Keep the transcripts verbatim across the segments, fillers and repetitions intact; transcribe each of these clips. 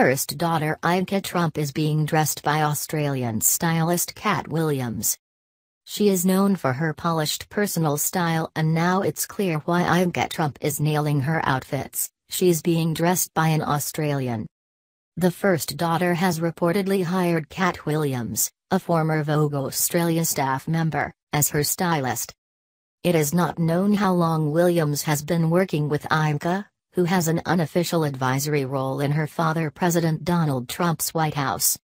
first daughter Ivanka Trump is being dressed by Australian stylist Cat Williams. She is known for her polished personal style, and now it's clear why Ivanka Trump is nailing her outfits. She's being dressed by an Australian. The first daughter has reportedly hired Cat Williams, a former Vogue Australia staff member, as her stylist. It is not known how long Williams has been working with Ivanka, who has an unofficial advisory role in her father, President Donald Trump's White House.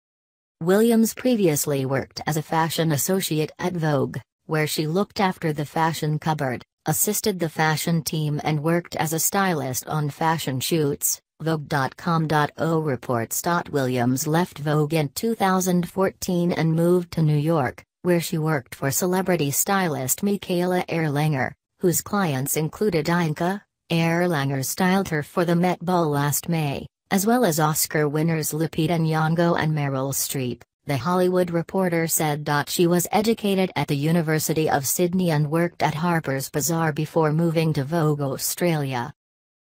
Williams previously worked as a fashion associate at Vogue, where she looked after the fashion cupboard, assisted the fashion team, and worked as a stylist on fashion shoots, Vogue dot com dot au reports. Williams left Vogue in two thousand fourteen and moved to New York, where she worked for celebrity stylist Michaela Erlanger, whose clients included Ivanka. Erlanger styled her for the Met Ball last May, as well as Oscar winners Lupita Nyongo and Meryl Streep, The Hollywood Reporter said. She was educated at the University of Sydney and worked at Harper's Bazaar before moving to Vogue Australia.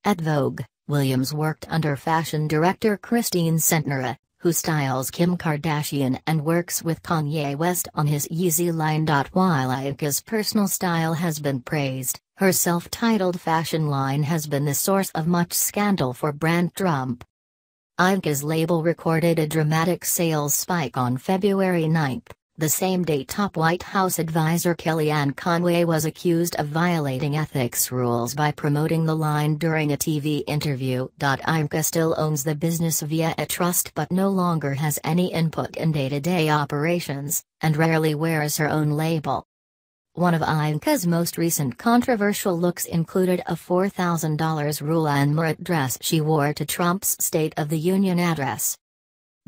At Vogue, Williams worked under fashion director Christine Sentnera, who styles Kim Kardashian and works with Kanye West on his Yeezy line. While Ivanka's personal style has been praised, her self-titled fashion line has been the source of much scandal for brand Trump. Ivanka's label recorded a dramatic sales spike on February ninth, the same day top White House advisor Kellyanne Conway was accused of violating ethics rules by promoting the line during a T V interview. Ivanka still owns the business via a trust but no longer has any input in day-to-day operations, and rarely wears her own label. One of Ivanka's most recent controversial looks included a four thousand dollar Rulan Murat dress she wore to Trump's State of the Union address.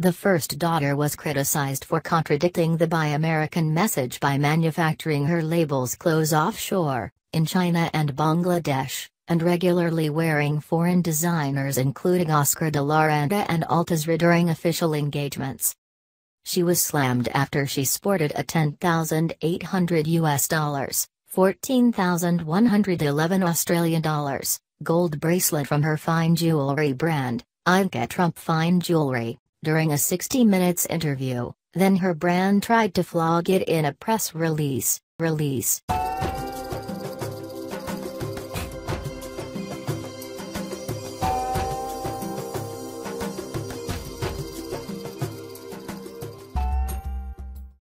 The first daughter was criticized for contradicting the Buy American message by manufacturing her label's clothes offshore, in China and Bangladesh, and regularly wearing foreign designers including Oscar de la Renta and Altuzarra during official engagements. She was slammed after she sported a ten thousand eight hundred U S dollars, fourteen thousand one hundred eleven Australian dollars, gold bracelet from her fine jewelry brand, Ivanka Trump Fine Jewelry, during a sixty minutes interview, then her brand tried to flog it in a press release, release.